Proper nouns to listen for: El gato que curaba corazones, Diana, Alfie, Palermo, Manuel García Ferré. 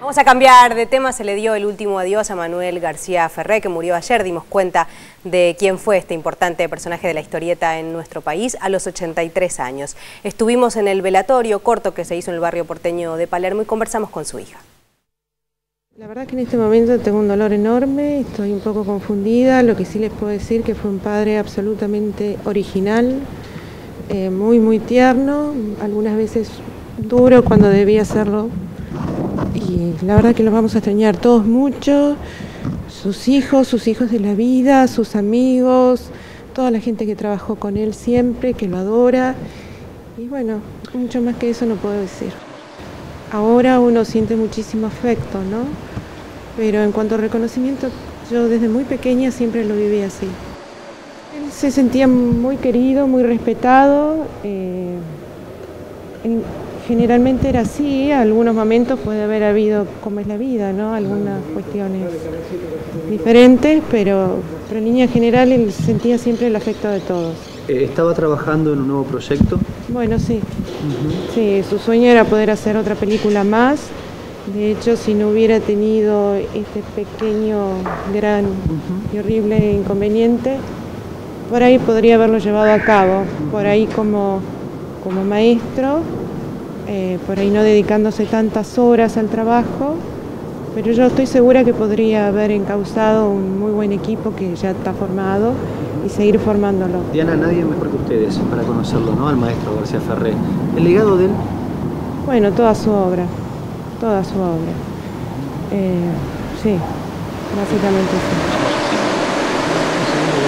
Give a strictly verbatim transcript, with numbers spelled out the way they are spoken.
Vamos a cambiar de tema. Se le dio el último adiós a Manuel García Ferré, que murió ayer. Dimos cuenta de quién fue este importante personaje de la historieta en nuestro país a los ochenta y tres años. Estuvimos en el velatorio corto que se hizo en el barrio porteño de Palermo y conversamos con su hija. La verdad que en este momento tengo un dolor enorme, estoy un poco confundida. Lo que sí les puedo decir que fue un padre absolutamente original, eh, muy muy tierno, algunas veces duro cuando debía serlo. Y la verdad que los vamos a extrañar todos mucho, sus hijos, sus hijos de la vida, sus amigos, toda la gente que trabajó con él siempre, que lo adora. Y bueno, mucho más que eso no puedo decir. Ahora uno siente muchísimo afecto, ¿no? Pero en cuanto al reconocimiento, yo desde muy pequeña siempre lo viví así. Él se sentía muy querido, muy respetado. Eh, en, Generalmente era así, a algunos momentos puede haber habido, como es la vida, ¿no? Algunas cuestiones diferentes, pero, pero en línea general él sentía siempre el afecto de todos. ¿Estaba trabajando en un nuevo proyecto? Bueno, sí. Uh-huh. Sí, su sueño era poder hacer otra película más. De hecho, si no hubiera tenido este pequeño, gran uh-huh. y horrible inconveniente, por ahí podría haberlo llevado a cabo, por ahí como, como maestro. Eh, por ahí no dedicándose tantas horas al trabajo, pero yo estoy segura que podría haber encauzado un muy buen equipo que ya está formado y seguir formándolo. Diana, nadie mejor que ustedes para conocerlo, ¿no? Al maestro García Ferré. ¿El legado de él? Bueno, toda su obra, toda su obra. Eh, sí, básicamente sí.